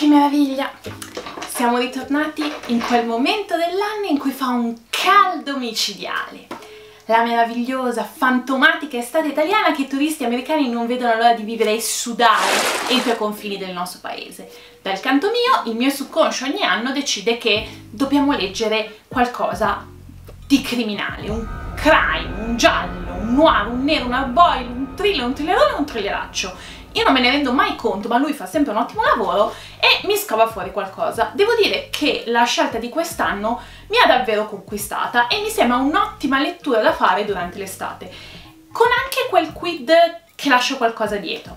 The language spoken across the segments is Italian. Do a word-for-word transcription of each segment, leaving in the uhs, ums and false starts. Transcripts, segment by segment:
Che meraviglia! Siamo ritornati in quel momento dell'anno in cui fa un caldo micidiale. La meravigliosa, fantomatica estate italiana che i turisti americani non vedono l'ora di vivere e sudare entro i confini del nostro paese. Dal canto mio, il mio subconscio ogni anno decide che dobbiamo leggere qualcosa di criminale, un crime, un giallo, un noir, un nero, un hardboil, un thriller, un thrillerone, un thrilleraccio. Io non me ne rendo mai conto, ma lui fa sempre un ottimo lavoro e mi scava fuori qualcosa. Devo dire che la scelta di quest'anno mi ha davvero conquistata e mi sembra un'ottima lettura da fare durante l'estate, con anche quel quid che lascia qualcosa dietro.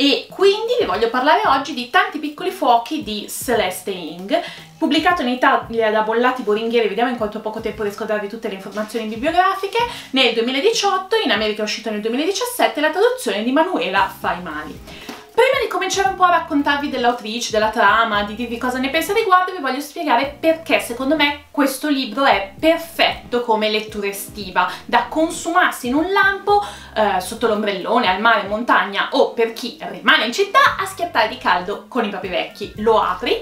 E quindi vi voglio parlare oggi di Tanti piccoli fuochi di Celeste Ng, pubblicato in Italia da Bollati Boringhieri, vediamo in quanto poco tempo riesco a darvi tutte le informazioni bibliografiche, nel duemiladiciotto, in America è uscito nel duemiladiciassette, la traduzione di Manuela Faimani. Prima di cominciare un po' a raccontarvi dell'autrice, della trama, di dirvi cosa ne pensa riguardo, vi voglio spiegare perché secondo me questo libro è perfetto come lettura estiva, da consumarsi in un lampo, eh, sotto l'ombrellone, al mare, in montagna, o per chi rimane in città a schiattare di caldo con i propri vecchi. Lo apri,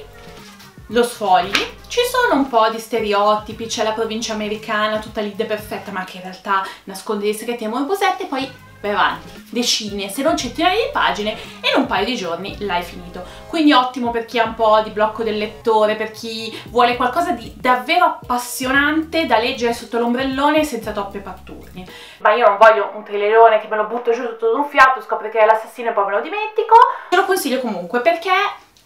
lo sfogli, ci sono un po' di stereotipi, c'è la provincia americana tutta lì perfetta, ma che in realtà nasconde dei segreti e morbosetti, e poi vai avanti, decine, se non centinaia di pagine, e in un paio di giorni l'hai finito. Quindi ottimo per chi ha un po' di blocco del lettore, per chi vuole qualcosa di davvero appassionante da leggere sotto l'ombrellone senza troppe patturnie. Ma io non voglio un thrillerone che me lo butto giù tutto d'un fiato, scopro che è l'assassino e poi me lo dimentico. Te lo consiglio comunque perché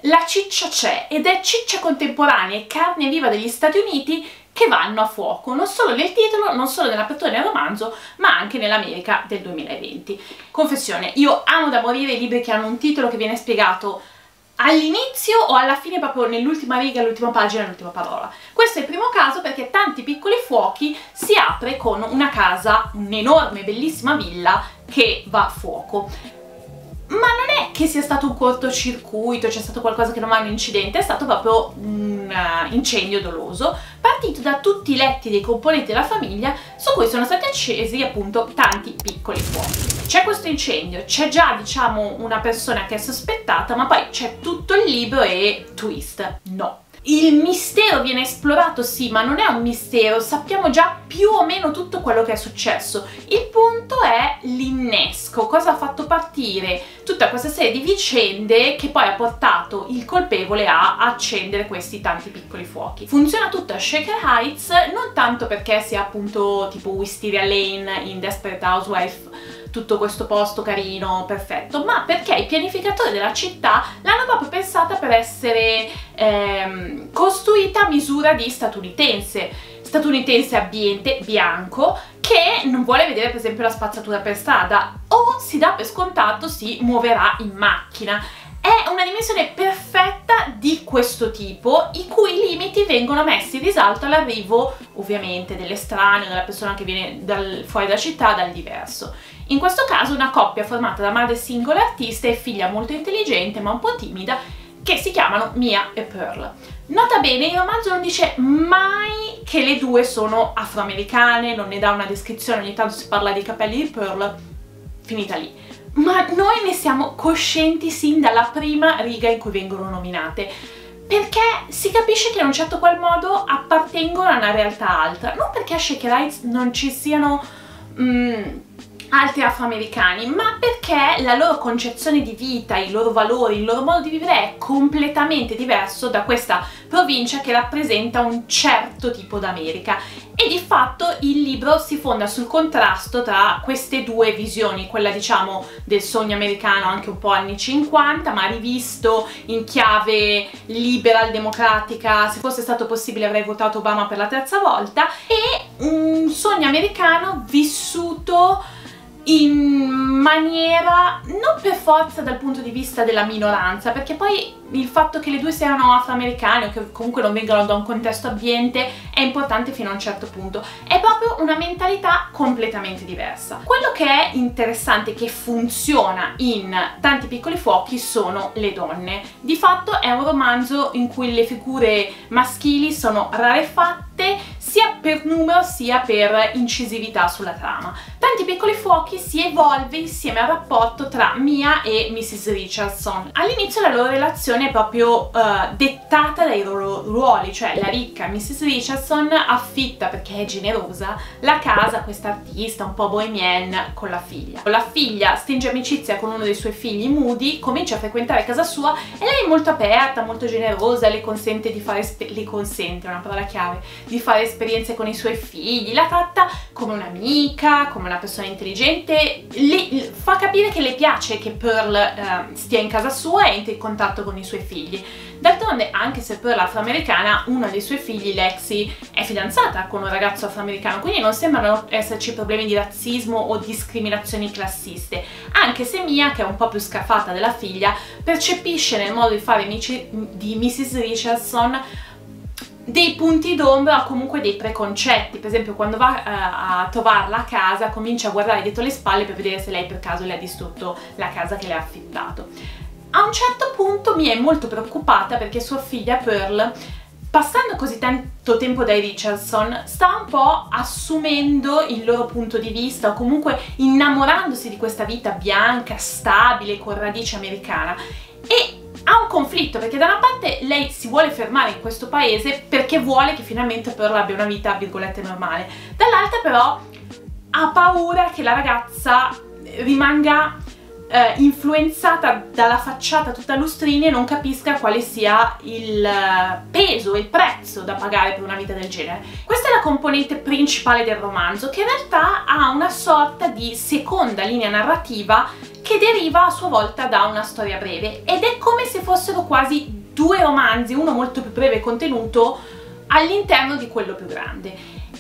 la ciccia c'è, ed è ciccia contemporanea e carne viva degli Stati Uniti che vanno a fuoco, non solo nel titolo, non solo nell'apertura del romanzo, ma anche nell'America del duemilaventi. Confessione, io amo da morire i libri che hanno un titolo che viene spiegato all'inizio o alla fine, proprio nell'ultima riga, l'ultima pagina, l'ultima parola. Questo è il primo caso, perché Tanti piccoli fuochi si apre con una casa, un'enorme, bellissima villa che va a fuoco. Ma non è che sia stato un cortocircuito, c'è stato qualcosa che non va, un incidente, è stato proprio un incendio doloso, partito da tutti i letti dei componenti della famiglia su cui sono stati accesi appunto tanti piccoli fuochi. C'è questo incendio, c'è già diciamo una persona che è sospettata, ma poi c'è tutto il libro e twist, no. Il mistero viene esplorato, sì, ma non è un mistero, sappiamo già più o meno tutto quello che è successo. Il punto è l'innesco, cosa ha fatto partire tutta questa serie di vicende che poi ha portato il colpevole a accendere questi tanti piccoli fuochi. Funziona tutto a Shaker Heights, non tanto perché sia appunto tipo Wisteria Lane in Desperate Housewives, tutto questo posto carino, perfetto, ma perché i pianificatori della città l'hanno proprio pensata per essere ehm, costruita a misura di statunitense. Statunitense abbiente, bianco, che non vuole vedere per esempio la spazzatura per strada, o si dà per scontato si muoverà in macchina. È una dimensione perfetta di questo tipo, i cui limiti vengono messi in risalto all'arrivo ovviamente dell'estraneo, della persona che viene dal, fuori dalla città, dal diverso. In questo caso una coppia formata da madre singola artista e figlia molto intelligente ma un po' timida, che si chiamano Mia e Pearl. Nota bene, il romanzo non dice mai che le due sono afroamericane, non ne dà una descrizione, ogni tanto si parla dei capelli di Pearl, finita lì. Ma noi ne siamo coscienti sin dalla prima riga in cui vengono nominate, perché si capisce che in un certo qual modo appartengono a una realtà altra, non perché a Shaker Heights non ci siano mm, altri afroamericani, ma perché la loro concezione di vita, i loro valori, il loro modo di vivere è completamente diverso da questa provincia che rappresenta un certo tipo d'America. E di fatto il libro si fonda sul contrasto tra queste due visioni, quella diciamo del sogno americano anche un po' anni cinquanta, ma rivisto in chiave liberal democratica, se fosse stato possibile avrei votato Obama per la terza volta, e un sogno americano vissuto in maniera non per forza dal punto di vista della minoranza, perché poi il fatto che le due siano afroamericane o che comunque non vengano da un contesto ambiente è importante fino a un certo punto, è proprio una mentalità completamente diversa. Quello che è interessante, che funziona in Tanti piccoli fuochi, sono le donne. Di fatto è un romanzo in cui le figure maschili sono rarefatte, sia per numero sia per incisività sulla trama. Tanti piccoli fuochi si evolve insieme al rapporto tra Mia e missus Richardson. All'inizio la loro relazione è proprio uh, dettata dai loro ruoli, cioè la ricca missus Richardson affitta, perché è generosa, la casa a quest'artista un po' bohemienne con la figlia. La figlia stringe amicizia con uno dei suoi figli, Moody, comincia a frequentare casa sua e lei è molto aperta, molto generosa, le consente di fare, le consente, è una parola chiave, di fare esperienze con i suoi figli, la tratta come un'amica, come una persona intelligente, le fa capire che le piace che Pearl eh, stia in casa sua e entri in contatto con i suoi figli. D'altronde, anche se Pearl è afroamericana, uno dei suoi figli, Lexi, è fidanzata con un ragazzo afroamericano, quindi non sembrano esserci problemi di razzismo o discriminazioni classiste, anche se Mia, che è un po' più scafata della figlia, percepisce nel modo di fare di missus Richardson dei punti d'ombra o comunque dei preconcetti. Per esempio, quando va uh, a trovarla a casa comincia a guardare dietro le spalle per vedere se lei per caso le ha distrutto la casa che le ha affittato. A un certo punto Mia è molto preoccupata perché sua figlia Pearl, passando così tanto tempo dai Richardson, sta un po' assumendo il loro punto di vista o comunque innamorandosi di questa vita bianca, stabile, con radice americana, e ha un conflitto perché da una parte lei si vuole fermare in questo paese perché vuole che finalmente Pearl abbia una vita, virgolette, normale, dall'altra però ha paura che la ragazza rimanga eh, influenzata dalla facciata tutta lustrini e non capisca quale sia il peso e il prezzo da pagare per una vita del genere. Questa è la componente principale del romanzo, che in realtà ha una sorta di seconda linea narrativa che deriva a sua volta da una storia breve, ed è come se fossero quasi due romanzi, uno molto più breve e contenuto all'interno di quello più grande.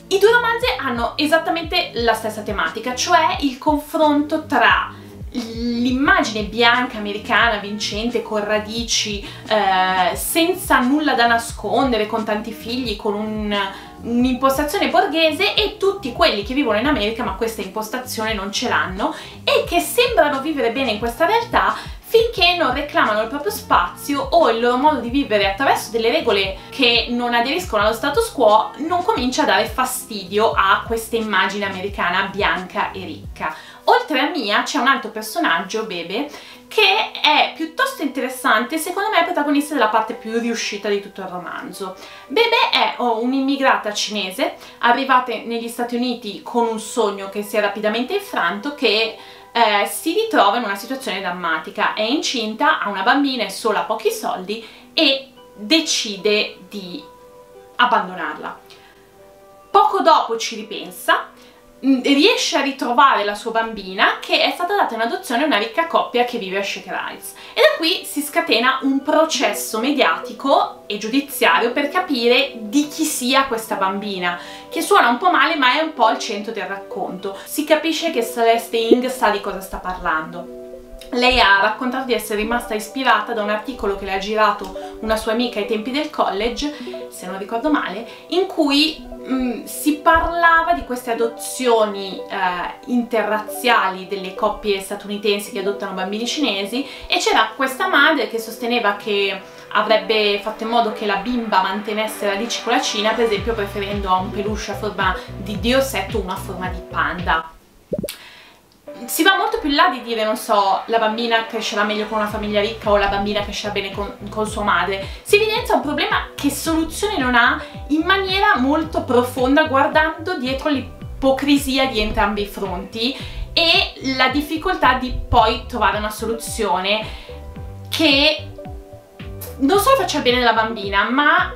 I due romanzi hanno esattamente la stessa tematica, cioè il confronto tra l'immagine bianca americana vincente, con radici, eh, senza nulla da nascondere, con tanti figli, con un un'impostazione borghese, e tutti quelli che vivono in America ma questa impostazione non ce l'hanno e che sembrano vivere bene in questa realtà finché non reclamano il proprio spazio o il loro modo di vivere attraverso delle regole che non aderiscono allo status quo non comincia a dare fastidio a questa immagine americana bianca e ricca. Oltre a Mia c'è un altro personaggio, Bebe, che è piuttosto interessante, secondo me è protagonista della parte più riuscita di tutto il romanzo. Bebe è un'immigrata cinese arrivata negli Stati Uniti con un sogno che si è rapidamente infranto, che eh, si ritrova in una situazione drammatica. È incinta, ha una bambina e solo ha pochi soldi e decide di abbandonarla. Poco dopo ci ripensa, riesce a ritrovare la sua bambina, che è stata data in adozione a una ricca coppia che vive a Shaker Heights, e da qui si scatena un processo mediatico e giudiziario per capire di chi sia questa bambina, che suona un po' male ma è un po' il centro del racconto. Si capisce che Celeste Ng sa di cosa sta parlando. Lei ha raccontato di essere rimasta ispirata da un articolo che le ha girato una sua amica ai tempi del college, se non ricordo male, in cui mh, si parlava di queste adozioni eh, interrazziali delle coppie statunitensi che adottano bambini cinesi, e c'era questa madre che sosteneva che avrebbe fatto in modo che la bimba mantenesse radici con la Cina, per esempio preferendo a un peluche a forma di diosetto una forma di panda. Si va molto più in là di dire, non so, la bambina crescerà meglio con una famiglia ricca o la bambina crescerà bene con, con sua madre. Si evidenzia un problema che soluzione non ha in maniera molto profonda, guardando dietro l'ipocrisia di entrambi i fronti e la difficoltà di poi trovare una soluzione che non solo faccia bene alla bambina, ma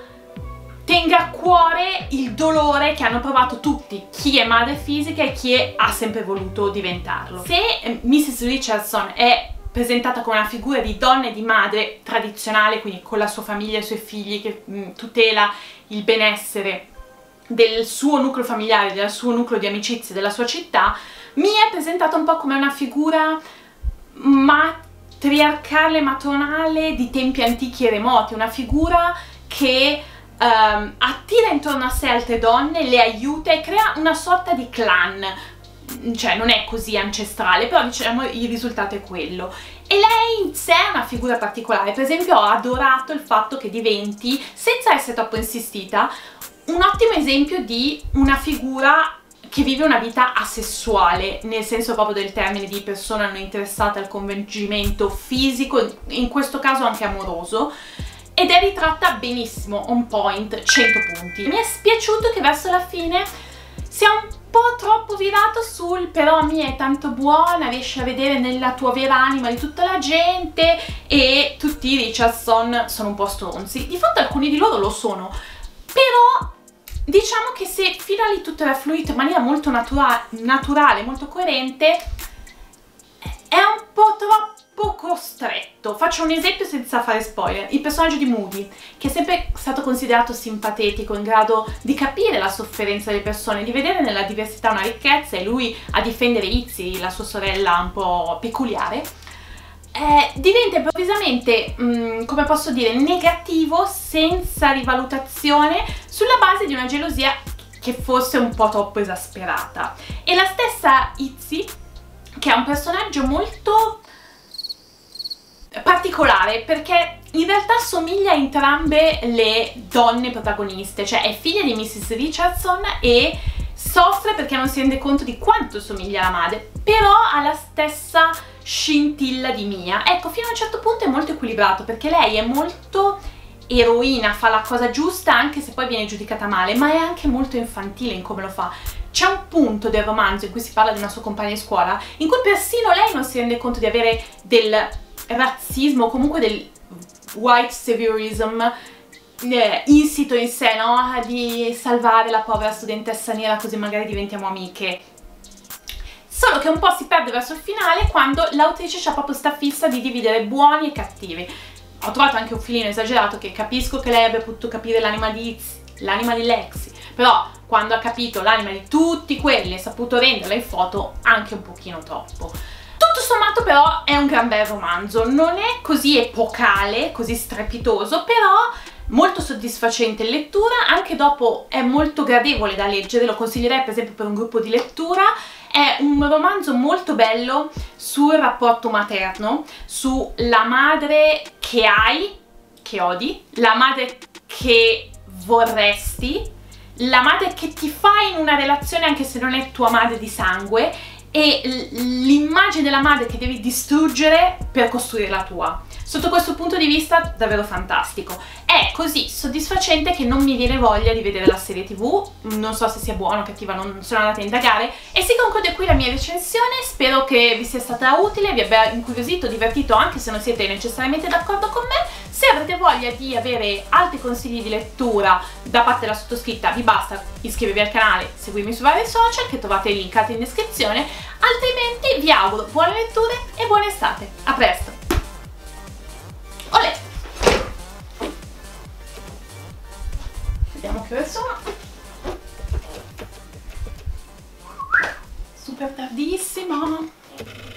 tenga a cuore il dolore che hanno provato tutti, chi è madre fisica e chi è, ha sempre voluto diventarlo. Se missus Richardson è presentata come una figura di donna e di madre tradizionale, quindi con la sua famiglia e i suoi figli, che mh, tutela il benessere del suo nucleo familiare, del suo nucleo di amicizie, della sua città, Mia è presentata un po' come una figura matriarcale, matronale di tempi antichi e remoti, una figura che Um, attira intorno a sé altre donne, le aiuta e crea una sorta di clan, cioè non è così ancestrale, però diciamo il risultato è quello. E lei in sé è una figura particolare, per esempio ho adorato il fatto che diventi, senza essere troppo insistita, un ottimo esempio di una figura che vive una vita asessuale, nel senso proprio del termine, di persona non interessata al convincimento fisico, in questo caso anche amoroso, ed è ritratta benissimo, on point, cento punti. Mi è spiaciuto che verso la fine sia un po' troppo virato sul "però mi è tanto buona, riesci a vedere nella tua vera anima di tutta la gente" e tutti i Richardson sono un po' stronzi. Di fatto alcuni di loro lo sono, però diciamo che se fino a lì tutto era fluito in maniera molto natura naturale, molto coerente, è un po' troppo costretto. Faccio un esempio senza fare spoiler: il personaggio di Moody, che è sempre stato considerato simpatico, in grado di capire la sofferenza delle persone, di vedere nella diversità una ricchezza, e lui a difendere Izzy, la sua sorella un po' peculiare, Eh, diventa improvvisamente, mh, come posso dire, negativo, senza rivalutazione, sulla base di una gelosia che fosse un po' troppo esasperata. E la stessa Izzy, che è un personaggio molto particolare, perché in realtà somiglia a entrambe le donne protagoniste, cioè è figlia di missus Richardson e soffre perché non si rende conto di quanto somiglia alla madre, però ha la stessa scintilla di Mia. Ecco, fino a un certo punto è molto equilibrato, perché lei è molto eroina, fa la cosa giusta anche se poi viene giudicata male, ma è anche molto infantile in come lo fa. C'è un punto del romanzo in cui si parla di una sua compagna di scuola in cui persino lei non si rende conto di avere del razzismo o comunque del white saviorism eh, insito in sé, no? Di salvare la povera studentessa nera così magari diventiamo amiche. Solo che un po' si perde verso il finale, quando l'autrice c'ha proprio sta fissa di dividere buoni e cattivi. Ho trovato anche un filino esagerato, che capisco che lei abbia potuto capire l'anima di Izzy, l'anima di Lexi, però quando ha capito l'anima di tutti quelli e saputo renderla in foto, anche un pochino troppo. Tutto sommato però è un gran bel romanzo, non è così epocale, così strepitoso, però molto soddisfacente in lettura, anche dopo è molto gradevole da leggere, lo consiglierei per esempio per un gruppo di lettura. È un romanzo molto bello sul rapporto materno, sulla madre che hai, che odi, la madre che vorresti, la madre che ti fa in una relazione anche se non è tua madre di sangue, e l'immagine della madre che devi distruggere per costruire la tua. Sotto questo punto di vista davvero fantastico. È così soddisfacente che non mi viene voglia di vedere la serie tv, non so se sia buona o cattiva, non sono andata a indagare, e si conclude qui la mia recensione. Spero che vi sia stata utile, vi abbia incuriosito, divertito, anche se non siete necessariamente d'accordo con me. Se avete voglia di avere altri consigli di lettura da parte della sottoscritta, vi basta iscrivervi al canale, seguirmi sui vari social che trovate linkati in descrizione, altrimenti vi auguro buone letture e buona estate. A presto! Olè! Vediamo che ore sono. Super tardissimo!